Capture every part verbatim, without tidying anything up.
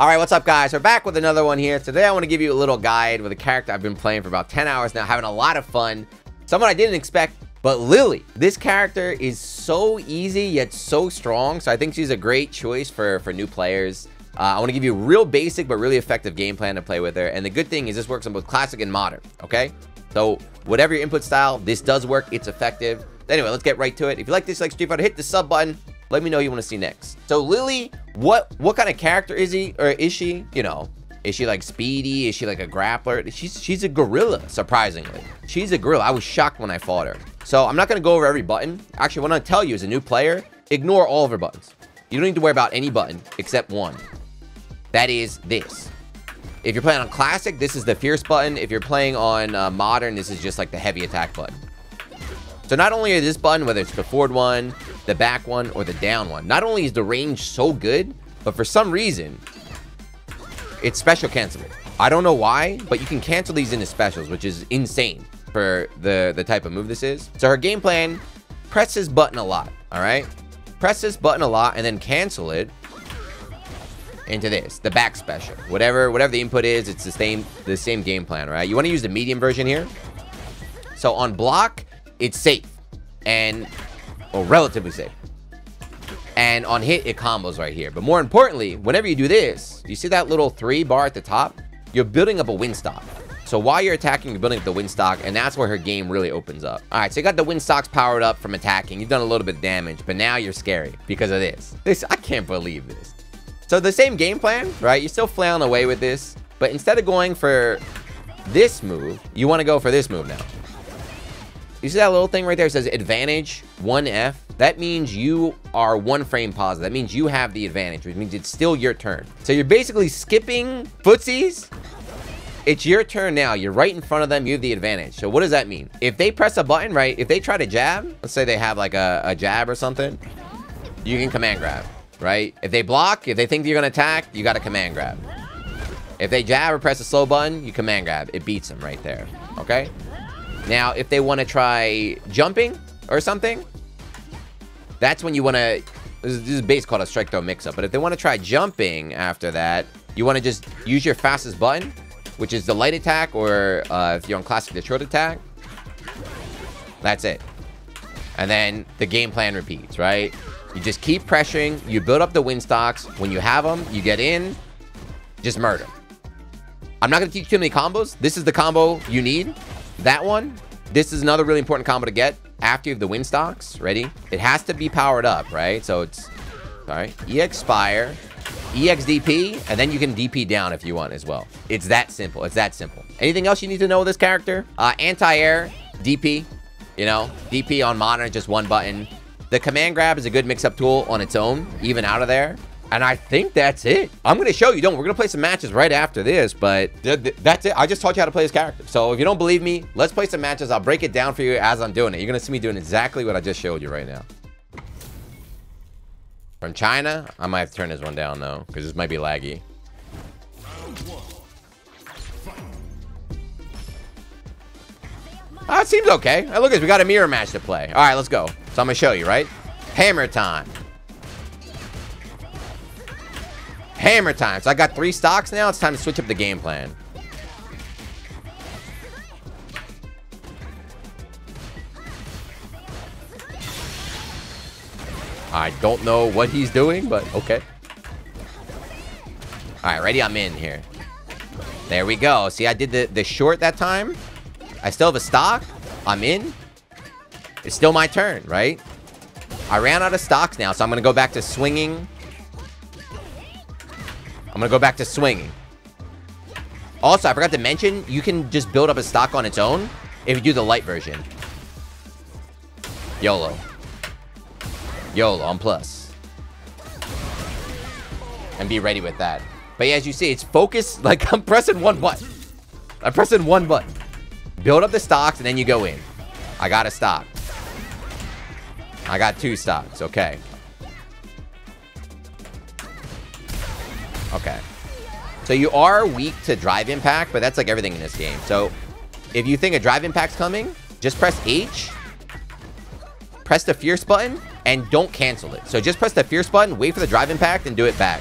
All right, what's up guys? We're back with another one here. Today I want to give you a little guide with a character I've been playing for about ten hours now, having a lot of fun. Someone I didn't expect, but Lily. This character is so easy yet so strong, so I think she's a great choice for, for new players. Uh, I want to give you a real basic but really effective game plan to play with her, and the good thing is this works on both classic and modern, okay? So whatever your input style, this does work, it's effective. Anyway, let's get right to it. If you like this, like Street Fighter, hit the sub button. Let me know what you want to see next. So Lily, what what kind of character is he or is she? You know, is she like speedy? Is she like a grappler? She's she's a gorilla, surprisingly. She's a gorilla. I was shocked when I fought her. So I'm not gonna go over every button. Actually, what I'm gonna tell you as a new player, ignore all of her buttons. You don't need to worry about any button except one. That is this. If you're playing on classic, this is the fierce button. If you're playing on uh, modern, this is just like the heavy attack button. So not only is this button, whether it's the forward one, the back one, or the down one, not only is the range so good, but for some reason, it's special cancelable. I don't know why, but you can cancel these into specials, which is insane for the, the type of move this is. So her game plan, press this button a lot, all right? Press this button a lot and then cancel it into this, the back special. Whatever whatever the input is, it's the same, the same game plan, right? You wanna use the medium version here. So on block, it's safe and or relatively safe, and on hit it combos right here. But more importantly, whenever you do this, you see that little three bar at the top, you're building up a win stock. So while you're attacking, you're building up the win stock, and that's where her game really opens up. All right, so you got the win stocks powered up from attacking. You've done a little bit of damage, but now you're scary because of this this I can't believe this. So the same game plan, right? You're still flailing away with this, but instead of going for this move, you want to go for this move now. You see that little thing right there? It says advantage one F. That means you are one frame positive. That means you have the advantage, which means it's still your turn. So you're basically skipping footsies. It's your turn now. You're right in front of them. You have the advantage. So what does that mean? If they press a button, right? If they try to jab, let's say they have like a, a jab or something, you can command grab, right? If they block, if they think you're going to attack, you got to command grab. If they jab or press a slow button, you command grab. It beats them right there, okay? Now, if they want to try jumping or something, that's when you want to, this is basically called a strike throw mix up, but if they want to try jumping after that, you want to just use your fastest button, which is the light attack, or uh, if you're on classic, the short attack. That's it. And then the game plan repeats, right? You just keep pressuring, you build up the win stocks. When you have them, you get in, just murder. I'm not going to teach too many combos. This is the combo you need. That one, this is another really important combo to get after you have the win stocks. Ready? It has to be powered up, right? So it's, sorry, E X fire, E X D P, and then you can D P down if you want as well. It's that simple. It's that simple. Anything else you need to know with this character? Uh, Anti-air, D P, you know, D P on modern, just one button. The command grab is a good mix-up tool on its own, even out of there. And I think that's it. I'm going to show you. Don't. We're going to play some matches right after this, but th th that's it. I just taught you how to play this character. So if you don't believe me, let's play some matches. I'll break it down for you as I'm doing it. You're going to see me doing exactly what I just showed you right now. From China, I might have to turn this one down, though, because this might be laggy. Oh, it seems okay. Hey, look at this. We got a mirror match to play. All right, let's go. So I'm going to show you, right? Hammer time. Hammer time. So I got three stocks now. It's time to switch up the game plan. I don't know what he's doing, but okay. All right, ready? I'm in here. There we go. See, I did the, the short that time. I still have a stock. I'm in. It's still my turn, right? I ran out of stocks now, so I'm going to go back to swinging. I'm gonna go back to swinging. Also, I forgot to mention, you can just build up a stock on its own if you do the light version. YOLO. YOLO on plus. And be ready with that. But yeah, as you see, it's focused. Like, I'm pressing one button. I'm pressing one button. Build up the stocks, and then you go in. I got a stock. I got two stocks. Okay. Okay. So you are weak to drive impact, but that's like everything in this game. So if you think a drive impact's coming, just press H, press the fierce button, and don't cancel it. So just press the fierce button, wait for the drive impact, and do it back.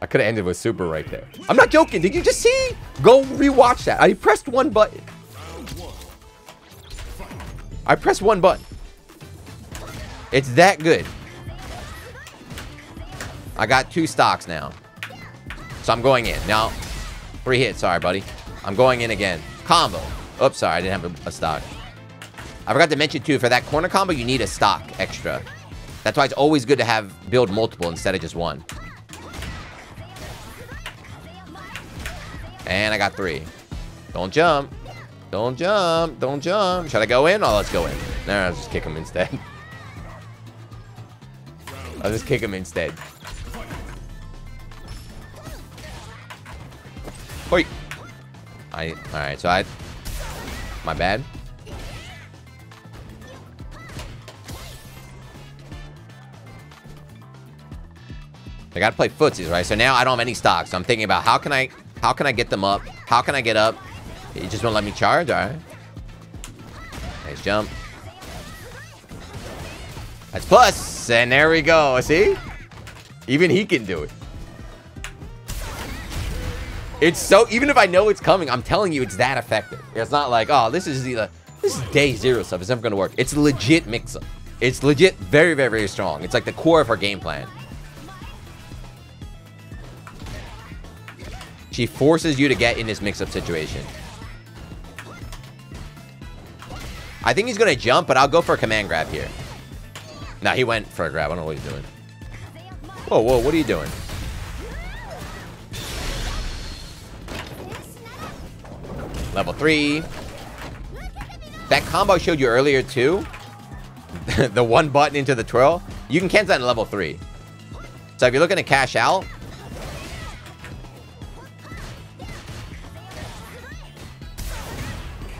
I could have ended with super right there. I'm not joking. Did you just see? Go rewatch that. I pressed one button. I pressed one button. It's that good. I got two stocks now. So I'm going in. Now, three hits. Sorry, buddy. I'm going in again. Combo. Oops, sorry. I didn't have a, a stock. I forgot to mention, too, for that corner combo, you need a stock extra. That's why it's always good to have build multiple instead of just one. And I got three. Don't jump. Don't jump. Don't jump. Should I go in? Oh, let's go in. No, I'll just kick him instead. I'll just kick him instead. Oi. I, all right, so I, my bad. I gotta play footsies, right? So now I don't have any stocks. So I'm thinking about how can I, how can I get them up? How can I get up? You just won't let me charge, all right? Nice jump. That's plus, and there we go. See? Even he can do it. It's so, even if I know it's coming, I'm telling you, it's that effective. It's not like, oh, this is the, this is day zero stuff. It's never gonna work. It's legit mix-up. It's legit very, very, very strong. It's like the core of her game plan. She forces you to get in this mix-up situation. I think he's gonna jump, but I'll go for a command grab here. Nah, he went for a grab. I don't know what he's doing. Whoa, whoa, what are you doing? Level three. That combo I showed you earlier too. The one button into the twirl. You can cancel that in level three. So if you're looking to cash out.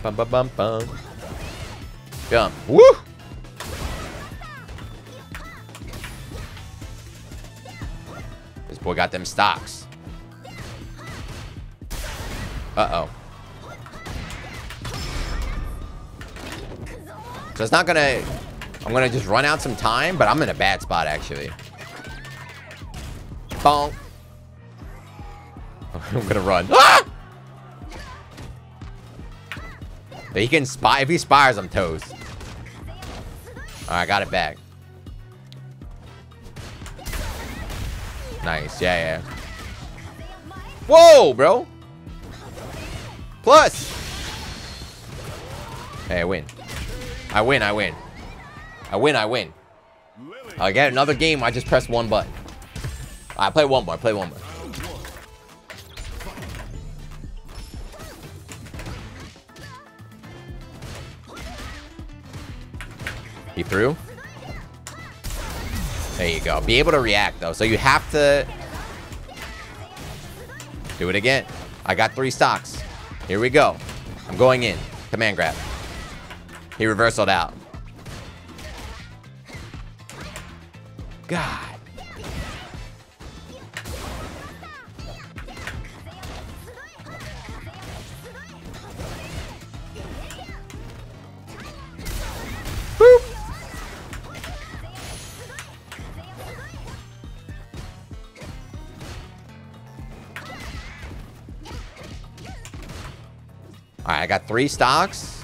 Bum, bum, bum, bum. Jump. Woo! This boy got them stocks. Uh-oh. So it's not gonna, I'm gonna just run out some time, but I'm in a bad spot actually. Bonk. I'm gonna run. Ah! But he can spy, if he spires, I'm toast. All right, I got it back. Nice, yeah, yeah. Whoa, bro. Plus. Hey, I win. I win, I win. I win, I win. I get another game, I just press one button. I play one more, I play one more. He threw. There you go. Be able to react though. So you have to do it again. I got three stocks. Here we go. I'm going in. Command grab. He reversaled out. God. Boop. All right, I got three stocks.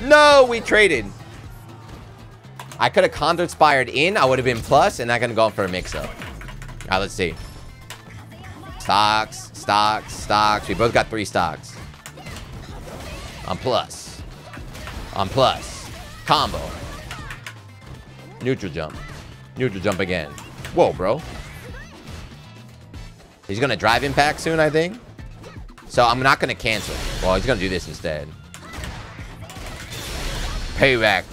No, we traded. I could have conjured spired in. I would have been plus, and I could have gone for a mix-up. All right, let's see. Stocks, stocks, stocks. We both got three stocks. I'm plus. I'm plus. Combo. Neutral jump. Neutral jump again. Whoa, bro. He's going to drive impact soon, I think. So I'm not going to cancel. Well, he's going to do this instead. Payback.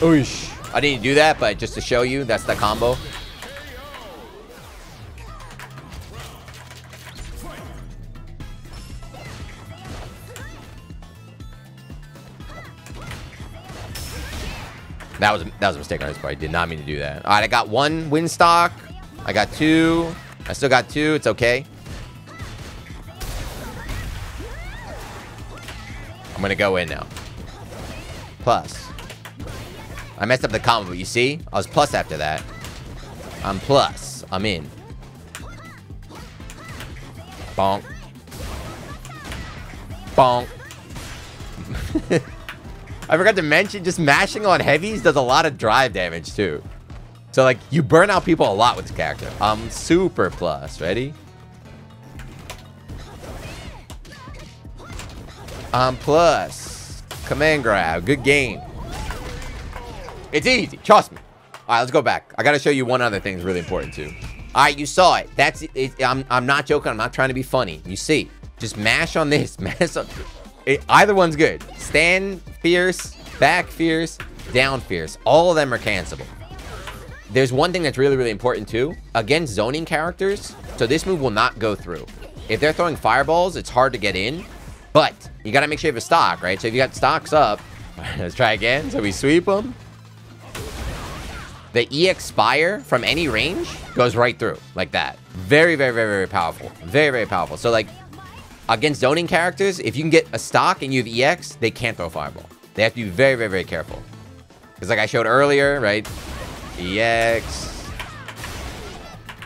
Oosh. I didn't do that, but just to show you, that's the combo. That was, that was a mistake on his part. I did not mean to do that. All right, I got one win stock. I got two. I still got two. It's okay. I'm going to go in now. Plus. I messed up the combo, but you see? I was plus after that. And plus, I'm in. Bonk. Bonk. I forgot to mention, just mashing on heavies does a lot of drive damage too. So like, you burn out people a lot with this character. Um, super plus, ready? Um, plus. Command grab, good game. It's easy, trust me. All right, let's go back. I gotta show you one other thing that's really important too. All right, you saw it. That's it, it, I'm, I'm not joking. I'm not trying to be funny. You see, just mash on this. Mash on. It, either one's good. Stand fierce, back fierce, down fierce. All of them are cancelable. There's one thing that's really, really important too. Against zoning characters, so this move will not go through. If they're throwing fireballs, it's hard to get in. But you gotta make sure you have a stock, right? So if you got stocks up, all right, let's try again. So we sweep them. The E X fire from any range goes right through like that. Very, very, very, very powerful. Very, very powerful. So like against zoning characters, if you can get a stock and you have E X, they can't throw fireball. They have to be very, very, very careful. Because like I showed earlier, right? E X.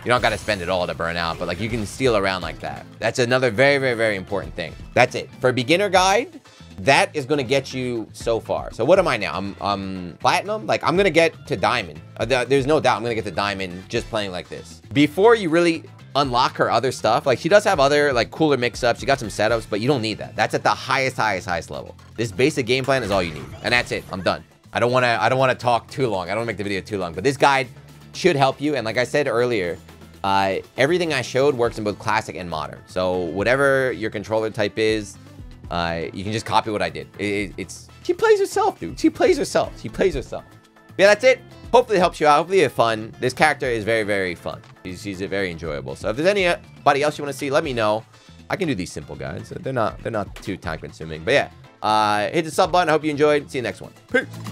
You don't got to spend it all to burn out, but like you can steal around like that. That's another very, very, very important thing. That's it. For a beginner guide, that is going to get you so far. So what am I now? I'm, I'm platinum? Like, I'm going to get to diamond. There's no doubt I'm going to get to diamond just playing like this. Before you really unlock her other stuff, like she does have other like cooler mix-ups. She got some setups, but you don't need that. That's at the highest, highest, highest level. This basic game plan is all you need. And that's it. I'm done. I don't want to, I don't want to talk too long. I don't want to make the video too long, but this guide should help you. And like I said earlier, uh, everything I showed works in both classic and modern. So whatever your controller type is, Uh, you can just copy what I did. It, it, it's she plays herself, dude. She plays herself. She plays herself. Yeah, that's it. Hopefully it helps you out. Hopefully you have fun. This character is very, very fun. She's, she's very enjoyable. So if there's anybody else you want to see, let me know. I can do these simple guides. They're not, they're not too time consuming. But yeah, uh, hit the sub button. I hope you enjoyed. See you next one. Peace.